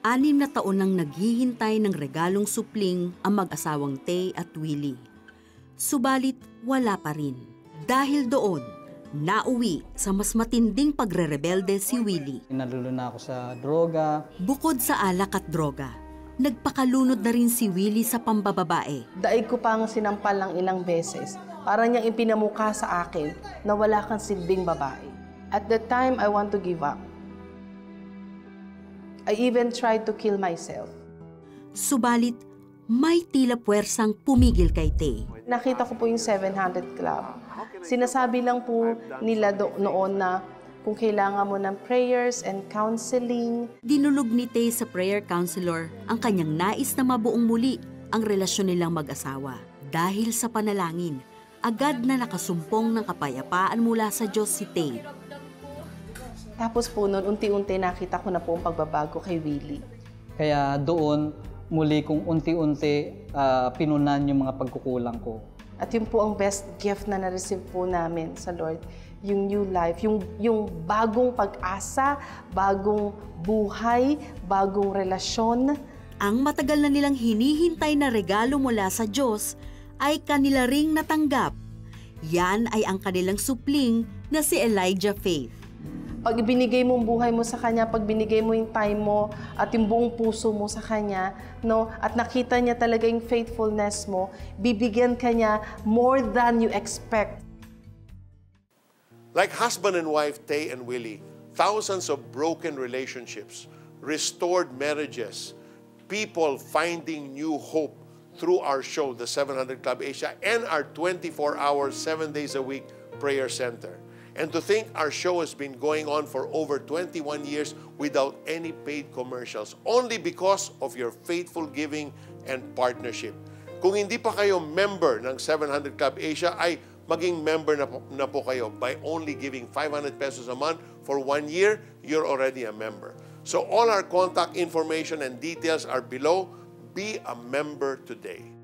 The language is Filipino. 6 na taon nang naghihintay ng regalong supling ang mag-asawang Teih at Willie. Subalit wala pa rin. Dahil doon, nauwi sa mas matinding pagrerebelde si Willie. Naluluna ako sa droga. Bukod sa alak at droga, nagpakalunod na rin si Willie sa pambababae. Daig ko pang sinampal ng ilang beses para niyang ipinamukha sa akin na wala kang silbing babae. At that time, I want to give up. I even tried to kill myself. Subalit, may tila puwersang pumigil kay Teih. Nakita ko po yung 700 Club. Sinasabi lang po nila noon na kung kailangan mo ng prayers and counseling. Dinulog ni Teih sa prayer counselor ang kanyang nais na mabuong muli ang relasyon nilang mag-asawa. Dahil sa panalangin, agad na nakasumpong ng kapayapaan mula sa Diyos si Teih. Tapos po noon, unti-unti nakita ko na po ang pagbabago kay Willie. Kaya doon, muli kong unti-unti pinunan yung mga pagkukulang ko. At yun po ang best gift na na-receive po namin sa Lord, yung new life, yung bagong pag-asa, bagong buhay, bagong relasyon. Ang matagal na nilang hinihintay na regalo mula sa Diyos ay kanila ring natanggap. Yan ay ang kanilang supling na si Elijah Faith. Pag binigay mo ang buhay mo sa kanya, pag binigay mo yung time mo at yung buong puso mo sa kanya, no? At nakita niya talaga yung faithfulness mo, bibigyan ka niya more than you expect. Like husband and wife, Teih and Willie, thousands of broken relationships, restored marriages, people finding new hope through our show, The 700 Club Asia, and our 24-hour, 7 days a week prayer center. And to think our show has been going on for over 21 years without any paid commercials, only because of your faithful giving and partnership. Kung hindi pa kayo member ng 700 Club Asia, ay maging member na po kayo. By only giving 500 pesos a month for 1 year, you're already a member. So all our contact information and details are below. Be a member today.